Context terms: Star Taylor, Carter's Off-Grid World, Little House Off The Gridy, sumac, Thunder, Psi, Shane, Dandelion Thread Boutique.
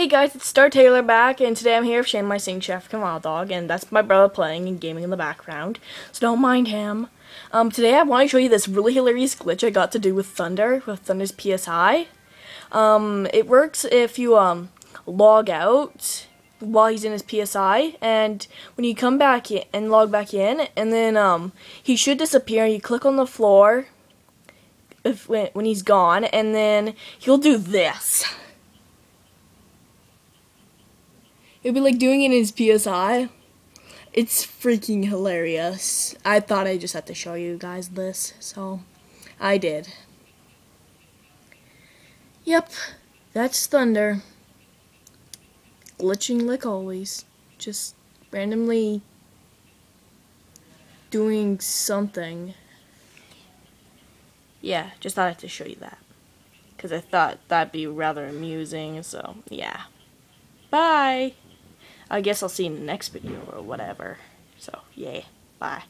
Hey guys, it's Star Taylor back, and today I'm here with Shane, my singing chef, and Wild Dog, and that's my brother playing and gaming in the background, so don't mind him. Today I want to show you this really hilarious glitch I got to do with Thunder, with Thunder's Psi. It works if you log out while he's in his Psi, and when you come back in and log back in, and then he should disappear, and you click on the floor when he's gone, and then he'll do this. It'd be like doing it in his PSI. It's freaking hilarious. I thought I just had to show you guys this, so I did. Yep, that's Thunder. Glitching like always. Just randomly doing something. Yeah, just thought I had to show you that. Because I thought that'd be rather amusing, so yeah. Bye! I guess I'll see you in the next video or whatever. So, yay. Bye.